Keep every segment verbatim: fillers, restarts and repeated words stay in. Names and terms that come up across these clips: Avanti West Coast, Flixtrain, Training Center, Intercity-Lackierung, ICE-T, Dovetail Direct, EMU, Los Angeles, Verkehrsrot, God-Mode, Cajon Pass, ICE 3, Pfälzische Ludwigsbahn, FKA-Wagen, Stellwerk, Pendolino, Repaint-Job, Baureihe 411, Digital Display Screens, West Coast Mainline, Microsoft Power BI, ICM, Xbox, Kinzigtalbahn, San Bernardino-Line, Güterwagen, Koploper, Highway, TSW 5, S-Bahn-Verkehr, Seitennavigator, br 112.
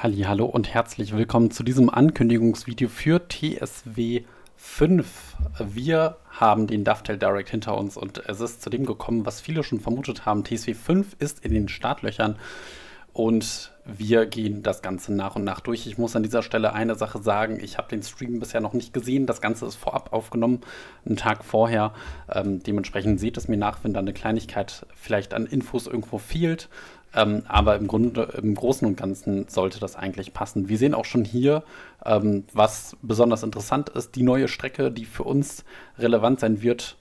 Hallihallo und herzlich willkommen zu diesem Ankündigungsvideo für T S W fünf. Wir haben den Dovetail Direct hinter uns und es ist zu dem gekommen, was viele schon vermutet haben. T S W fünf ist in den Startlöchern und wir gehen das Ganze nach und nach durch. Ich muss an dieser Stelle eine Sache sagen, ich habe den Stream bisher noch nicht gesehen. Das Ganze ist vorab aufgenommen, einen Tag vorher. Ähm, dementsprechend seht es mir nach, wenn da eine Kleinigkeit vielleicht an Infos irgendwo fehlt. Ähm, aber im Grunde, im Großen und Ganzen sollte das eigentlich passen. Wir sehen auch schon hier, ähm, was besonders interessant ist, die neue Strecke, die für uns relevant sein wird.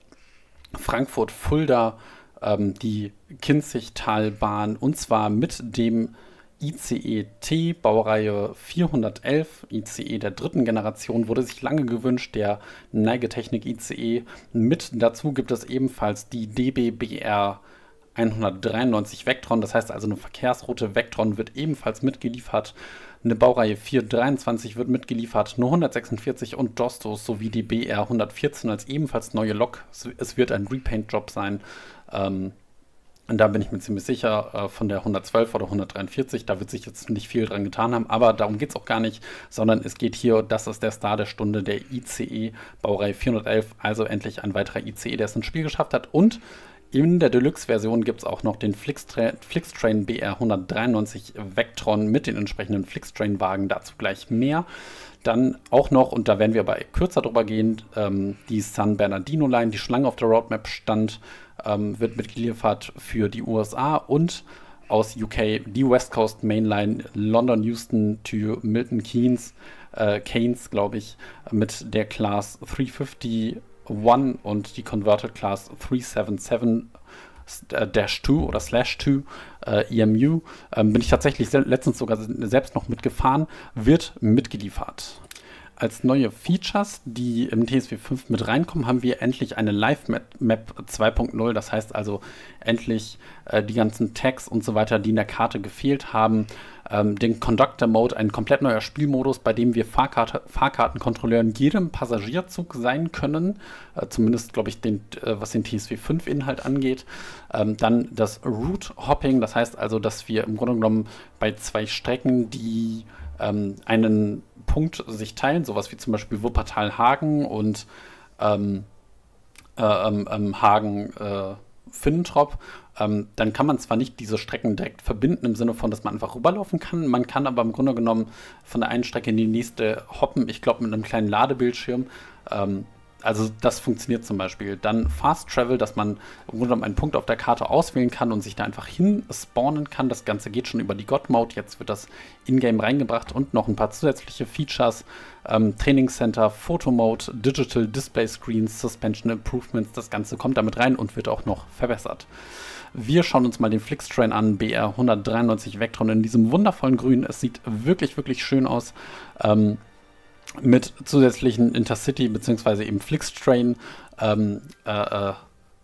Frankfurt-Fulda, ähm, die Kinzigtalbahn, und zwar mit dem I C E T, Baureihe vierhundertelf, I C E der dritten Generation, wurde sich lange gewünscht, der Neigetechnik I C E. Mit dazu gibt es ebenfalls die D B B R hundertdreiundneunzig Vectron, das heißt also eine Verkehrsroute. Vectron wird ebenfalls mitgeliefert, eine Baureihe vierhundertdreiundzwanzig wird mitgeliefert, eine hundertsechsundvierzig und Dostos sowie die B R hundertvierzehn als ebenfalls neue Lok. Es wird ein Repaint-Job sein, ähm, und da bin ich mir ziemlich sicher, äh, von der hundertzwölf oder hundertdreiundvierzig, da wird sich jetzt nicht viel dran getan haben, aber darum geht es auch gar nicht, sondern es geht hier, das ist der Star der Stunde, der I C E Baureihe vierhundertelf, also endlich ein weiterer I C E, der es ins Spiel geschafft hat. Und in der Deluxe-Version gibt es auch noch den Flixtrain, Flixtrain B R hundertdreiundneunzig Vectron mit den entsprechenden Flixtrain-Wagen, dazu gleich mehr. Dann auch noch, und da werden wir aber kürzer drüber gehen, ähm, die San Bernardino-Line, die Schlange auf der Roadmap stand, ähm, wird mitgeliefert für die U S A, und aus U K die West Coast Mainline, London-Euston to Milton Keynes, äh, Keynes, glaube ich, mit der Class dreihundertfünfzig One und die Converted Class drei sieben sieben dash zwei oder Slash zwei äh, E M U, ähm, bin ich tatsächlich letztens sogar selbst noch mitgefahren, wird mitgeliefert. Als neue Features, die im T S W fünf mit reinkommen, haben wir endlich eine Live-Map zwei punkt null. Das heißt also endlich äh, die ganzen Tags und so weiter, die in der Karte gefehlt haben. Ähm, den Conductor-Mode, ein komplett neuer Spielmodus, bei dem wir Fahrkarte, Fahrkartenkontrolleuren jedem Passagierzug sein können. Äh, zumindest, glaube ich, den, äh, was den T S W fünf-Inhalt angeht. Ähm, dann das Route-Hopping. Das heißt also, dass wir im Grunde genommen bei zwei Strecken, die ähm, einen Punkt sich teilen, sowas wie zum Beispiel Wuppertal-Hagen und ähm, äh, ähm, Hagen äh, Finnentrop, ähm, dann kann man zwar nicht diese Strecken direkt verbinden, im Sinne von, dass man einfach rüberlaufen kann, man kann aber im Grunde genommen von der einen Strecke in die nächste hoppen, ich glaube mit einem kleinen Ladebildschirm, ähm, also das funktioniert zum Beispiel. Dann Fast Travel, dass man im Grunde genommen einen Punkt auf der Karte auswählen kann und sich da einfach hin spawnen kann. Das Ganze geht schon über die God-Mode, jetzt wird das in-game reingebracht, und noch ein paar zusätzliche Features. Ähm, Training Center, Photo-Mode, Digital Display Screens, Suspension Improvements, das Ganze kommt damit rein und wird auch noch verbessert. Wir schauen uns mal den Flixtrain an, B R hundertdreiundneunzig Vectron in diesem wundervollen Grün. Es sieht wirklich, wirklich schön aus. Ähm, mit zusätzlichen Intercity bzw. eben Flixtrain ähm, äh, äh,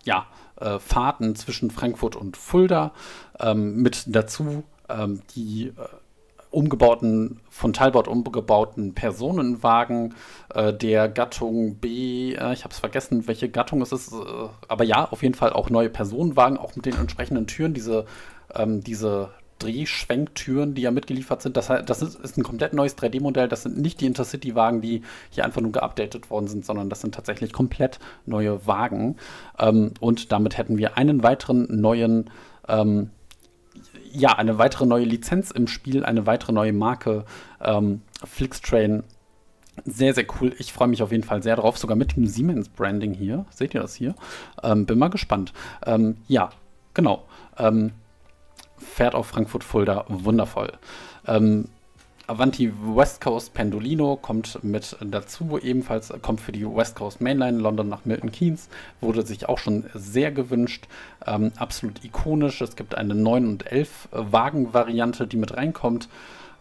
ja, äh, Fahrten zwischen Frankfurt und Fulda, ähm, mit dazu ähm, die äh, umgebauten, von Talbot umgebauten Personenwagen äh, der Gattung B, äh, ich habe es vergessen, welche Gattung es ist, äh, aber ja, auf jeden Fall auch neue Personenwagen, auch mit den entsprechenden Türen, diese, ähm, diese Drehschwenktüren, die ja mitgeliefert sind. Das, das ist, ist ein komplett neues drei D-Modell. Das sind nicht die Intercity-Wagen, die hier einfach nur geupdatet worden sind, sondern das sind tatsächlich komplett neue Wagen. Ähm, und damit hätten wir einen weiteren neuen, ähm, ja, eine weitere neue Lizenz im Spiel, eine weitere neue Marke, ähm, Flixtrain. Sehr, sehr cool. Ich freue mich auf jeden Fall sehr drauf, sogar mit dem Siemens-Branding hier. Seht ihr das hier? Ähm, bin mal gespannt. Ähm, ja, genau. Ähm, Fährt auf Frankfurt-Fulda, wundervoll. Ähm, Avanti West Coast Pendolino kommt mit dazu, ebenfalls kommt für die West Coast Mainline, London nach Milton Keynes, wurde sich auch schon sehr gewünscht, ähm, absolut ikonisch. Es gibt eine neun und elf Wagen-Variante, die mit reinkommt,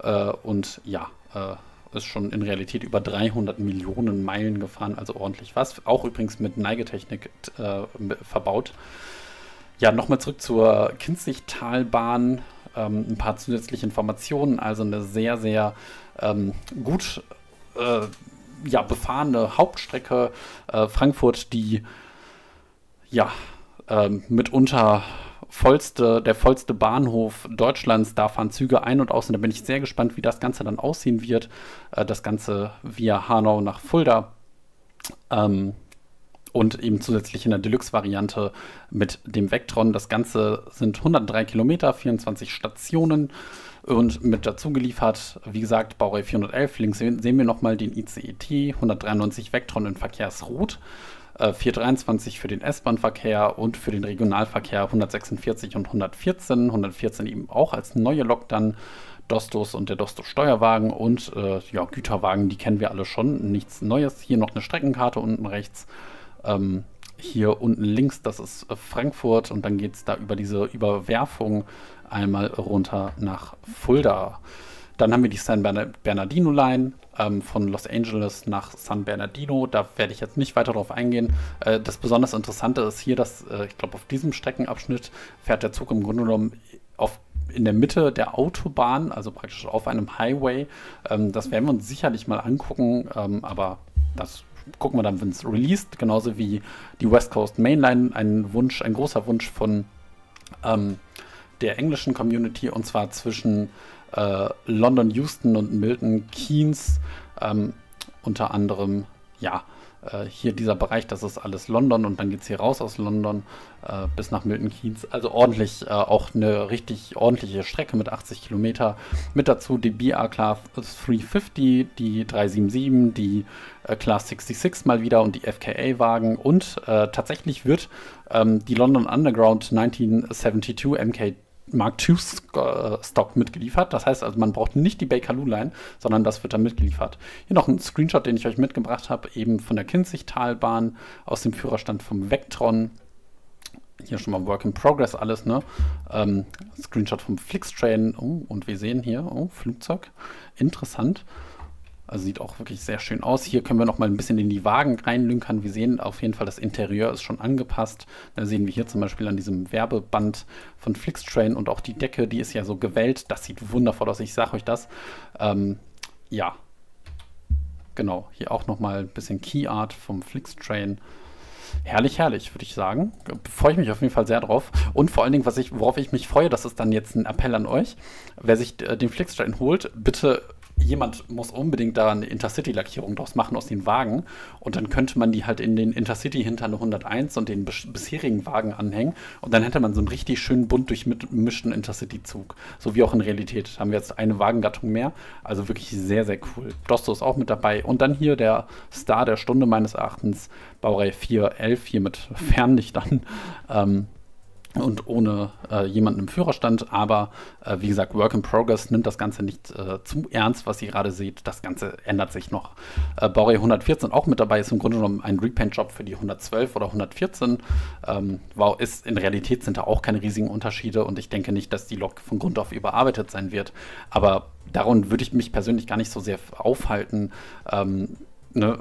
äh, und ja, äh, ist schon in Realität über dreihundert Millionen Meilen gefahren, also ordentlich was, auch übrigens mit Neigetechnik äh, verbaut. Ja, nochmal zurück zur Kinzigtalbahn, ähm, ein paar zusätzliche Informationen, also eine sehr, sehr ähm, gut äh, ja, befahrene Hauptstrecke, äh, Frankfurt, die ja ähm, mitunter vollste, der vollste Bahnhof Deutschlands. Da fahren Züge ein und aus. Und da bin ich sehr gespannt, wie das Ganze dann aussehen wird. Äh, das Ganze via Hanau nach Fulda. Ähm, und eben zusätzlich in der Deluxe-Variante mit dem Vectron. Das Ganze sind hundertdrei Kilometer, vierundzwanzig Stationen. Und mit dazu geliefert, wie gesagt, Baureihe vierhundertelf. Links sehen wir nochmal den I C E-T, hundertdreiundneunzig Vectron in Verkehrsrot, äh, vierhundertdreiundzwanzig für den S-Bahn-Verkehr und für den Regionalverkehr hundertsechsundvierzig und hundertvierzehn. hundertvierzehn eben auch als neue Lok dann, Dostos und der Dostos-Steuerwagen und äh, ja, Güterwagen, die kennen wir alle schon, nichts Neues. Hier noch eine Streckenkarte unten rechts. Ähm, hier unten links, das ist äh, Frankfurt und dann geht es da über diese Überwerfung einmal runter nach Fulda. Dann haben wir die San Bernardino-Line ähm, von Los Angeles nach San Bernardino. Da werde ich jetzt nicht weiter drauf eingehen. Äh, das besonders Interessante ist hier, dass äh, ich glaube, auf diesem Streckenabschnitt fährt der Zug im Grunde genommen auf in der Mitte der Autobahn, also praktisch auf einem Highway. Ähm, das werden wir uns sicherlich mal angucken, ähm, aber das gucken wir dann, wenn es released. Genauso wie die West Coast Mainline, ein Wunsch, ein großer Wunsch von ähm, der englischen Community, und zwar zwischen äh, London-Euston und Milton Keynes. Ähm, unter anderem, ja, äh, hier dieser Bereich, das ist alles London und dann geht es hier raus aus London äh, bis nach Milton Keynes. Also ordentlich, äh, auch eine richtig ordentliche Strecke mit achtzig Kilometer. Mit dazu die D B B R Class dreihundertfünfzig, die drei sieben sieben, die äh, Class sechsundsechzig mal wieder und die F K A-Wagen. Und äh, tatsächlich wird ähm, die London Underground neunzehnhundertzweiundsiebzig M K Mark zwei Stock mitgeliefert. Das heißt also, man braucht nicht die Bakerloo Line, sondern das wird dann mitgeliefert. Hier noch ein Screenshot, den ich euch mitgebracht habe, eben von der Kinzigtalbahn, aus dem Führerstand vom Vectron. Hier schon mal Work in Progress alles, ne? Ähm, Screenshot vom Flixtrain. Oh, und wir sehen hier, oh, Flugzeug. Interessant. Also sieht auch wirklich sehr schön aus. Hier können wir noch mal ein bisschen in die Wagen reinlünkern. Wir sehen auf jeden Fall, das Interieur ist schon angepasst. Da sehen wir hier zum Beispiel an diesem Werbeband von Flixtrain und auch die Decke, die ist ja so gewellt. Das sieht wundervoll aus, ich sage euch das. Ähm, ja, genau. Hier auch noch mal ein bisschen Key Art vom Flixtrain. Herrlich, herrlich, würde ich sagen. Freue ich mich auf jeden Fall sehr drauf. Und vor allen Dingen, was ich, worauf ich mich freue, das ist dann jetzt ein Appell an euch. Wer sich äh, den Flixtrain holt, bitte... Jemand muss unbedingt da eine Intercity-Lackierung draus machen aus den Wagen und dann könnte man die halt in den Intercity hinter eine hunderteins und den bisherigen Wagen anhängen und dann hätte man so einen richtig schönen bunt durchmischten Intercity-Zug. So wie auch in Realität. Haben wir jetzt eine Wagengattung mehr. Also wirklich sehr, sehr cool. Dosto ist auch mit dabei. Und dann hier der Star der Stunde meines Erachtens, Baureihe vierhundertelf, hier mit Fernlichtern. Ähm, Und ohne äh, jemanden im Führerstand, aber äh, wie gesagt, Work in Progress, nimmt das Ganze nicht äh, zu ernst, was ihr gerade seht. Das Ganze ändert sich noch. Äh, Baureihe hundertvierzehn auch mit dabei, ist im Grunde genommen ein Repaint-Job für die hundertzwölf oder hundertvierzehn. Ähm, wow, ist, in Realität sind da auch keine riesigen Unterschiede und ich denke nicht, dass die Lok von Grund auf überarbeitet sein wird. Aber daran würde ich mich persönlich gar nicht so sehr aufhalten. Ähm, ne?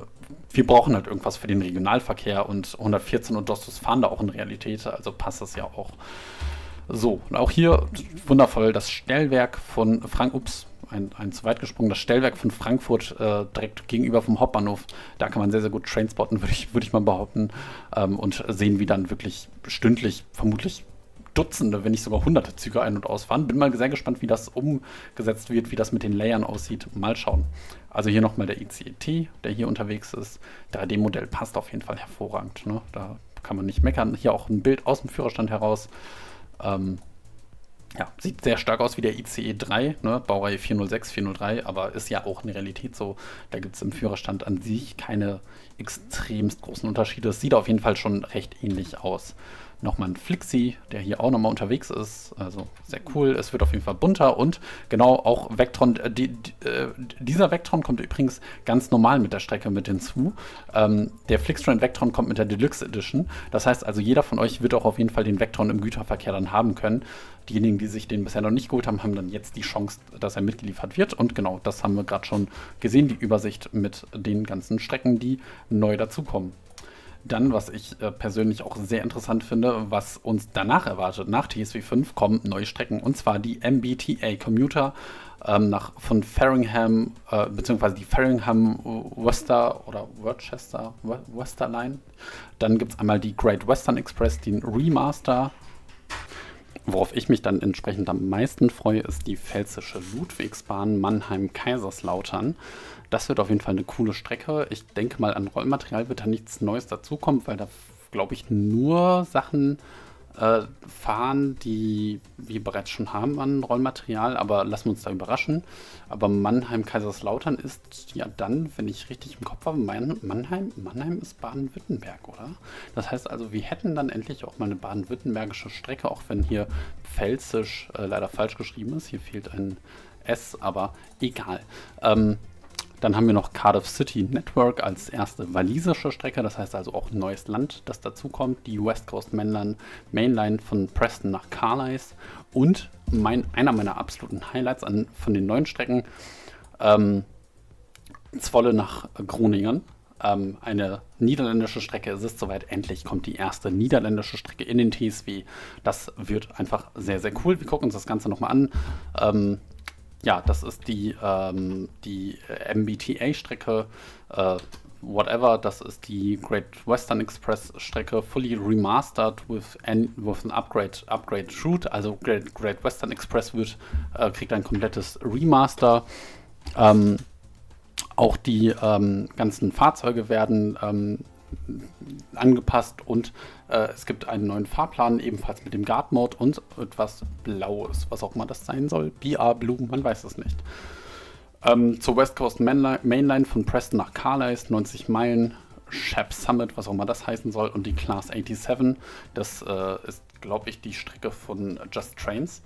Wir brauchen halt irgendwas für den Regionalverkehr und hundertvierzehn und Dostos fahren da auch in Realität, also passt das ja auch. So, und auch hier wundervoll das Stellwerk von Frank... Ups, ein, ein zu weit gesprungen. Das Stellwerk von Frankfurt äh, direkt gegenüber vom Hauptbahnhof. Da kann man sehr, sehr gut trainspotten, würde ich, würd ich mal behaupten. Ähm, und sehen, wie dann wirklich stündlich vermutlich Dutzende, wenn nicht sogar hunderte Züge ein- und ausfahren. Bin mal sehr gespannt, wie das umgesetzt wird, wie das mit den Layern aussieht. Mal schauen. Also hier nochmal der I C E-T, der hier unterwegs ist. drei D-Modell passt auf jeden Fall hervorragend. Ne? Da kann man nicht meckern. Hier auch ein Bild aus dem Führerstand heraus. Ähm, ja, sieht sehr stark aus wie der I C E drei, ne? Baureihe vierhundertsechs, vierhundertdrei, aber ist ja auch in der Realität so. Da gibt es im Führerstand an sich keine extremst großen Unterschiede. Es sieht auf jeden Fall schon recht ähnlich aus. Nochmal ein Flixi, der hier auch nochmal unterwegs ist. Also sehr cool. Es wird auf jeden Fall bunter. Und genau, auch Vectron, äh, die, äh, dieser Vectron kommt übrigens ganz normal mit der Strecke mit hinzu. Ähm, der Flixtrain Vectron kommt mit der Deluxe Edition. Das heißt also, jeder von euch wird auch auf jeden Fall den Vectron im Güterverkehr dann haben können. Diejenigen, die sich den bisher noch nicht geholt haben, haben dann jetzt die Chance, dass er mitgeliefert wird. Und genau, das haben wir gerade schon gesehen, die Übersicht mit den ganzen Strecken, die neu dazukommen. Dann, was ich äh, persönlich auch sehr interessant finde, was uns danach erwartet, nach T S W fünf kommen neue Strecken, und zwar die M B T A Commuter ähm, nach, von Farringham, äh, beziehungsweise die Farringham Worcester oder Worcester, Worcester Line. Dann gibt es einmal die Great Western Express, den Remaster. Worauf ich mich dann entsprechend am meisten freue, ist die Pfälzische Ludwigsbahn Mannheim-Kaiserslautern. Das wird auf jeden Fall eine coole Strecke. Ich denke mal, an Rollmaterial wird da nichts Neues dazukommen, weil da, glaube ich, nur Sachen äh, fahren, die wir bereits schon haben an Rollmaterial. Aber lassen wir uns da überraschen. Aber Mannheim-Kaiserslautern ist ja dann, wenn ich richtig im Kopf habe, mein, Mannheim, Mannheim ist Baden-Württemberg, oder? Das heißt also, wir hätten dann endlich auch mal eine baden-württembergische Strecke, auch wenn hier pfälzisch äh, leider falsch geschrieben ist. Hier fehlt ein S, aber egal. Ähm, Dann haben wir noch Cardiff City Network als erste walisische Strecke, das heißt also auch ein neues Land, das dazukommt. Die West Coast Mainline, Mainline von Preston nach Carlisle und mein, einer meiner absoluten Highlights an, von den neuen Strecken, ähm, Zwolle nach Groningen. Ähm, eine niederländische Strecke, es ist soweit, endlich kommt die erste niederländische Strecke in den T S W. Das wird einfach sehr, sehr cool. Wir gucken uns das Ganze nochmal an. Ähm, Ja, das ist die, ähm, die M B T A-Strecke, äh, whatever, das ist die Great Western Express-Strecke, fully remastered with an, with an upgrade, upgrade route, also Great, Great Western Express wird, äh, kriegt ein komplettes Remaster. Ähm, auch die ähm, ganzen Fahrzeuge werden ähm, angepasst und äh, es gibt einen neuen Fahrplan, ebenfalls mit dem Guard-Mode und etwas Blaues, was auch immer das sein soll. B R, Blue, man weiß es nicht. Ähm, zur West Coast Mainline, Mainline von Preston nach Carlisle, neunzig Meilen, Shep Summit, was auch immer das heißen soll, und die Class siebenundachtzig, das äh, ist, glaube ich, die Strecke von Just Trains.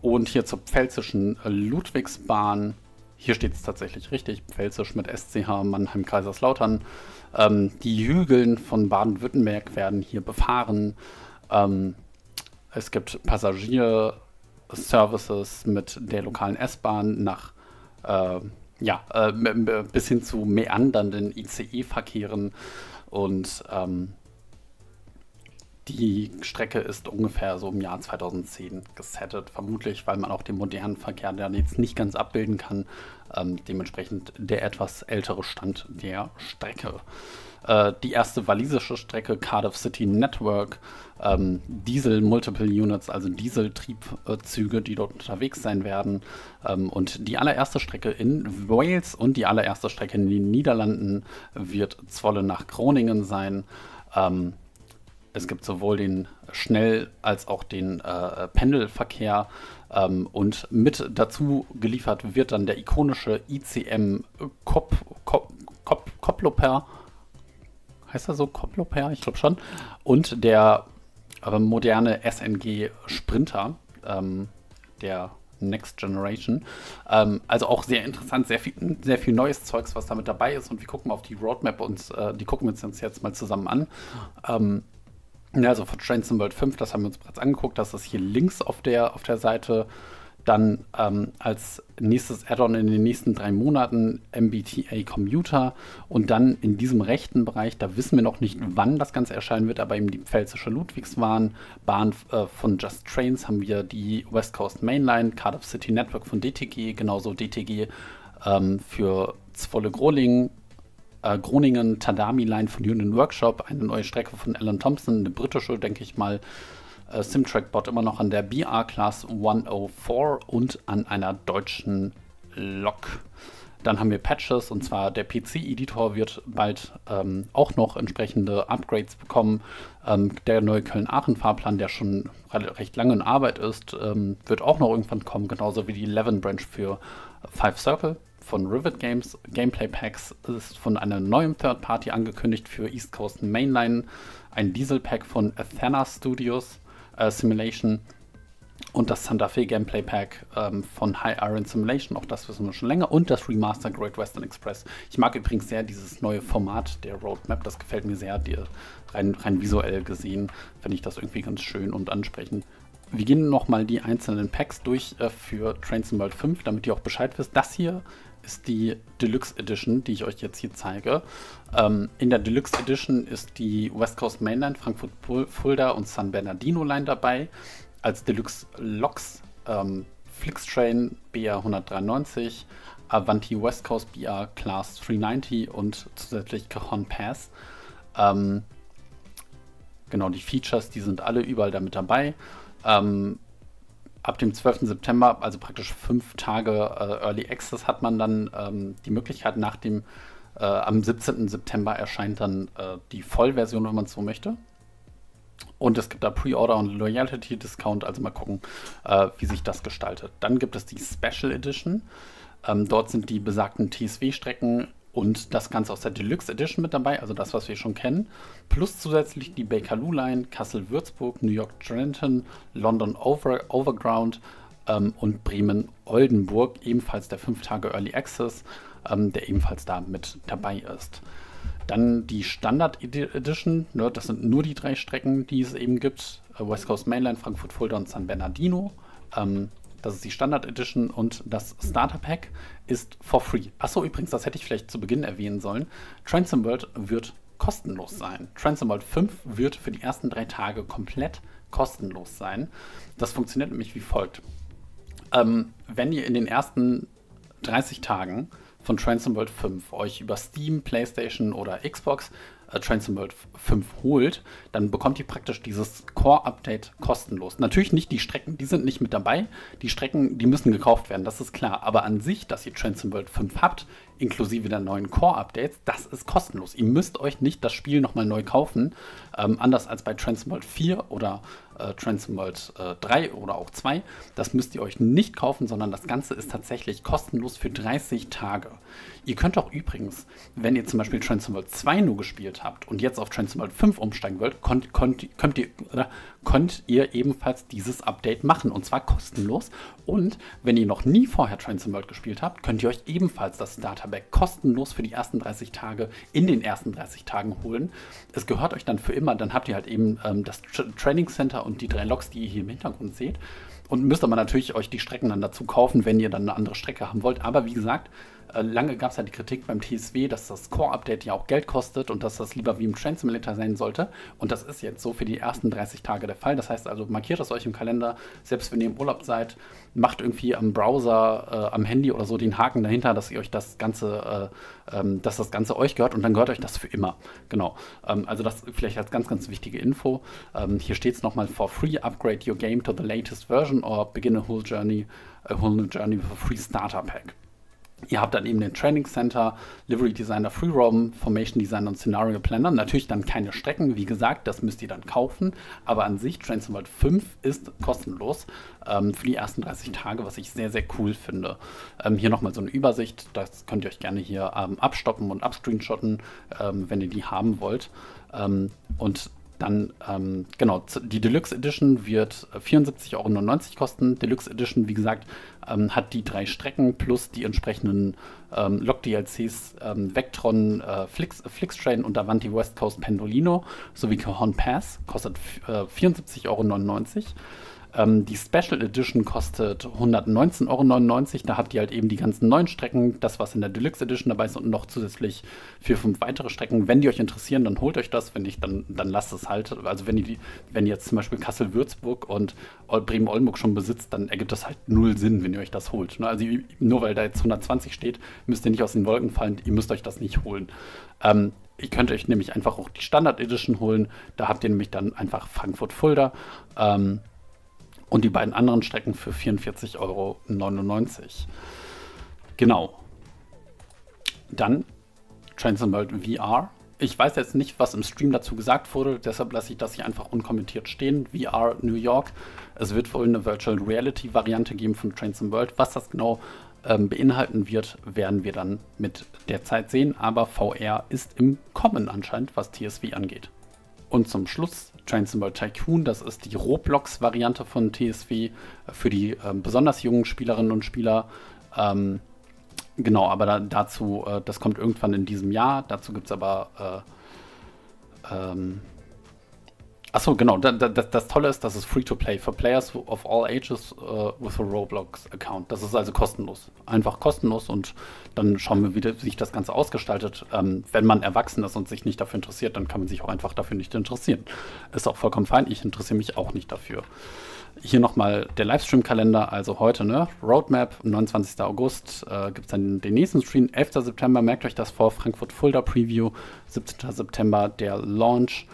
Und hier zur Pfälzischen Ludwigsbahn. Hier steht es tatsächlich richtig, pfälzisch mit S C H, Mannheim, Kaiserslautern. Ähm, die Hügeln von Baden-Württemberg werden hier befahren. Ähm, es gibt Passagierservices mit der lokalen S-Bahn nach, äh, ja, äh, bis hin zu meandernden I C E-Verkehren. Und ähm, die Strecke ist ungefähr so im Jahr zweitausendzehn gesettet, vermutlich, weil man auch den modernen Verkehr dann jetzt nicht ganz abbilden kann. Ähm, dementsprechend der etwas ältere Stand der Strecke. Äh, die erste walisische Strecke, Cardiff City Network, ähm, Diesel Multiple Units, also Dieseltriebzüge, die dort unterwegs sein werden. Ähm, und die allererste Strecke in Wales und die allererste Strecke in den Niederlanden wird Zwolle nach Groningen sein. Ähm, Es gibt sowohl den Schnell- als auch den äh, Pendelverkehr ähm, und mit dazu geliefert wird dann der ikonische I C M Kop, Kop, Kop, Koploper, heißt er so? Koploper? Ich glaube schon. Und der äh, moderne S N G Sprinter, ähm, der Next Generation. Ähm, also auch sehr interessant, sehr viel, sehr viel neues Zeugs, was damit dabei ist. Und wir gucken auf die Roadmap und äh, die gucken wir uns jetzt mal zusammen an. Ähm, Ja, also von Trains in World fünf, das haben wir uns bereits angeguckt, das ist hier links auf der, auf der Seite. Dann ähm, als nächstes Add-on in den nächsten drei Monaten M B T A Commuter und dann in diesem rechten Bereich, da wissen wir noch nicht, wann das Ganze erscheinen wird, aber eben die Pfälzische Ludwigsbahn, Bahn äh, von Just Trains haben wir die West Coast Mainline, Cardiff City Network von D T G, genauso D T G ähm, für Zwolle-Groningen, Groningen, Tadami Line von Union Workshop, eine neue Strecke von Alan Thompson, eine britische, denke ich mal, äh, Simtrack-Bot immer noch an der B R Class hundertvier und an einer deutschen Lok. Dann haben wir Patches, und zwar der P C-Editor wird bald ähm, auch noch entsprechende Upgrades bekommen. Ähm, der neue Köln-Aachen-Fahrplan, der schon recht lange in Arbeit ist, ähm, wird auch noch irgendwann kommen, genauso wie die Eleven Branch für Five Circle von Rivet Games. Gameplay Packs ist von einer neuen Third Party angekündigt für East Coast Mainline, ein Diesel Pack von Athena Studios äh, Simulation und das Santa Fe Gameplay Pack ähm, von High Iron Simulation, auch das wissen wir schon länger, und das Remaster Great Western Express. Ich mag übrigens sehr dieses neue Format der Roadmap, das gefällt mir sehr, die, rein, rein visuell gesehen, finde ich das irgendwie ganz schön und ansprechend. Wir gehen nochmal die einzelnen Packs durch äh, für Trains in World fünf, damit ihr auch Bescheid wisst. Das hier ist die Deluxe Edition, die ich euch jetzt hier zeige. Ähm, in der Deluxe Edition ist die West Coast Mainline, Frankfurt-Fulda und San Bernardino-Line dabei. Als Deluxe Loks ähm, Flixtrain B R hundertdreiundneunzig, Avanti West Coast B R Class dreihundertneunzig und zusätzlich Cajon Pass. Ähm, genau, die Features, die sind alle überall damit dabei. Ähm, ab dem zwölften September, also praktisch fünf Tage äh, Early Access, hat man dann ähm, die Möglichkeit, nach dem, äh, am siebzehnten September erscheint dann äh, die Vollversion, wenn man es so möchte. Und es gibt da Pre-Order und Loyalty Discount, also mal gucken, äh, wie sich das gestaltet. Dann gibt es die Special Edition. Ähm, dort sind die besagten T S W-Strecken und das Ganze aus der Deluxe Edition mit dabei, also das, was wir schon kennen. Plus zusätzlich die Bakerloo Line, Kassel-Würzburg, New York Trenton, London Over Overground ähm, und Bremen-Oldenburg, ebenfalls der fünf Tage Early Access, ähm, der ebenfalls da mit dabei ist. Dann die Standard Edition, ne, das sind nur die drei Strecken, die es eben gibt. West Coast Mainline, Frankfurt-Fulda und San Bernardino. Ähm, das ist die Standard Edition und das Starter Pack ist for free. Achso, übrigens, das hätte ich vielleicht zu Beginn erwähnen sollen. Transom World wird kostenlos sein. Transom World fünf wird für die ersten drei Tage komplett kostenlos sein. Das funktioniert nämlich wie folgt. Ähm, wenn ihr in den ersten dreißig Tagen von Transom World fünf euch über Steam, PlayStation oder Xbox äh, Transom World fünf holt, dann bekommt ihr praktisch dieses Core-Update kostenlos. Natürlich nicht die Strecken, die sind nicht mit dabei. Die Strecken, die müssen gekauft werden, das ist klar. Aber an sich, dass ihr Transom World fünf habt, inklusive der neuen Core-Updates, das ist kostenlos. Ihr müsst euch nicht das Spiel nochmal neu kaufen. Ähm, anders als bei Transom World vier oder äh, Transom World äh, drei oder auch zwei. Das müsst ihr euch nicht kaufen, sondern das Ganze ist tatsächlich kostenlos für dreißig Tage. Ihr könnt auch übrigens, wenn ihr zum Beispiel Transom World zwei nur gespielt habt und jetzt auf Transom World fünf umsteigen wollt, könnt, könnt, könnt, ihr, oder, könnt ihr ebenfalls dieses Update machen. Und zwar kostenlos. Und wenn ihr noch nie vorher Transom World gespielt habt, könnt ihr euch ebenfalls das Starterpack kostenlos für die ersten dreißig Tage in den ersten dreißig Tagen holen. Es gehört euch dann für immer. Dann habt ihr halt eben ähm, das Tra- Training Center und die drei Loks, die ihr hier im Hintergrund seht. Und müsst aber natürlich euch die Strecken dann dazu kaufen, wenn ihr dann eine andere Strecke haben wollt. Aber wie gesagt, lange gab es ja die Kritik beim T S W, dass das Core-Update ja auch Geld kostet und dass das lieber wie im Train Simulator sein sollte. Und das ist jetzt so für die ersten dreißig Tage der Fall. Das heißt also, markiert das euch im Kalender, selbst wenn ihr im Urlaub seid, macht irgendwie am Browser, äh, am Handy oder so den Haken dahinter, dass ihr euch das Ganze, äh, ähm, dass das Ganze euch gehört und dann gehört euch das für immer. Genau. Ähm, also das vielleicht als ganz, ganz wichtige Info. Ähm, hier steht es nochmal: For free, upgrade your game to the latest version or begin a whole journey, a whole new journey with a free starter pack. Ihr habt dann eben den Training Center, Livery Designer, Free Roam, Formation Designer und Scenario Planner. Natürlich dann keine Strecken, wie gesagt, das müsst ihr dann kaufen. Aber an sich, Transom World fünf ist kostenlos ähm, für die ersten dreißig Tage, was ich sehr, sehr cool finde. Ähm, hier nochmal so eine Übersicht, das könnt ihr euch gerne hier ähm, abstoppen und abscreenshotten, ähm, wenn ihr die haben wollt. Ähm, und Dann, ähm, genau, die Deluxe Edition wird vierundsiebzig Euro neunundneunzig kosten. Deluxe Edition, wie gesagt, ähm, hat die drei Strecken plus die entsprechenden ähm, Log-D L Cs, ähm, Vectron, äh, Flix, Flixtrain und Avanti West Coast Pendolino sowie Cajon Pass, kostet äh, vierundsiebzig Euro neunundneunzig. Ähm, die Special Edition kostet hundertneunzehn Euro neunundneunzig. Da habt ihr halt eben die ganzen neuen Strecken, das, was in der Deluxe Edition dabei ist und noch zusätzlich vier, fünf weitere Strecken. Wenn die euch interessieren, dann holt euch das. Wenn nicht, dann, dann lasst es halt. Also wenn ihr, die, wenn ihr jetzt zum Beispiel Kassel-Würzburg und Bremen-Oldenburg schon besitzt, dann ergibt das halt null Sinn, wenn ihr euch das holt. Also nur weil da jetzt hundertzwanzig steht, müsst ihr nicht aus den Wolken fallen. Ihr müsst euch das nicht holen. Ähm, Ihr könnt euch nämlich einfach auch die Standard Edition holen. Da habt ihr nämlich dann einfach Frankfurt-Fulda. Ähm, Und die beiden anderen Strecken für vierundvierzig Euro neunundneunzig. Genau. Dann Transom World V R. Ich weiß jetzt nicht, was im Stream dazu gesagt wurde, deshalb lasse ich das hier einfach unkommentiert stehen. V R New York. Es wird wohl eine Virtual Reality Variante geben von Transom World. Was das genau ähm, beinhalten wird, werden wir dann mit der Zeit sehen. Aber V R ist im Kommen anscheinend, was T S W angeht. Und zum Schluss Transom World Tycoon, das ist die Roblox-Variante von T S W für die äh, besonders jungen Spielerinnen und Spieler. Ähm, genau, aber da, dazu, äh, das kommt irgendwann in diesem Jahr. Dazu gibt es aber, äh, ähm, achso, genau, da, da, das Tolle ist, das ist Free-to-Play for Players of all ages uh, with a Roblox-Account. Das ist also kostenlos, einfach kostenlos und dann schauen wir, wie sich das Ganze ausgestaltet. Ähm, wenn man erwachsen ist und sich nicht dafür interessiert, dann kann man sich auch einfach dafür nicht interessieren. Ist auch vollkommen fein, ich interessiere mich auch nicht dafür. Hier nochmal der Livestream-Kalender, also heute, ne? Roadmap, neunundzwanzigsten August äh, gibt es dann den nächsten Stream. elften September, merkt euch das vor, Frankfurt-Fulda-Preview, siebzehnten September der Launch.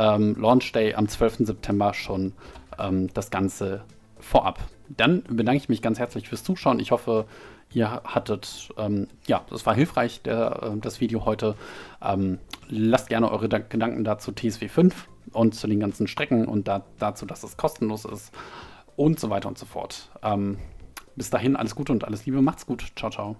Ähm, Launch Day am zwölften September schon ähm, das Ganze vorab. Dann bedanke ich mich ganz herzlich fürs Zuschauen. Ich hoffe, ihr hattet, ähm, ja, das war hilfreich, der, äh, das Video heute. Ähm, lasst gerne eure da Gedanken dazu T S W fünf und zu den ganzen Strecken und da dazu, dass es kostenlos ist und so weiter und so fort. Ähm, bis dahin, alles Gute und alles Liebe. Macht's gut. Ciao, ciao.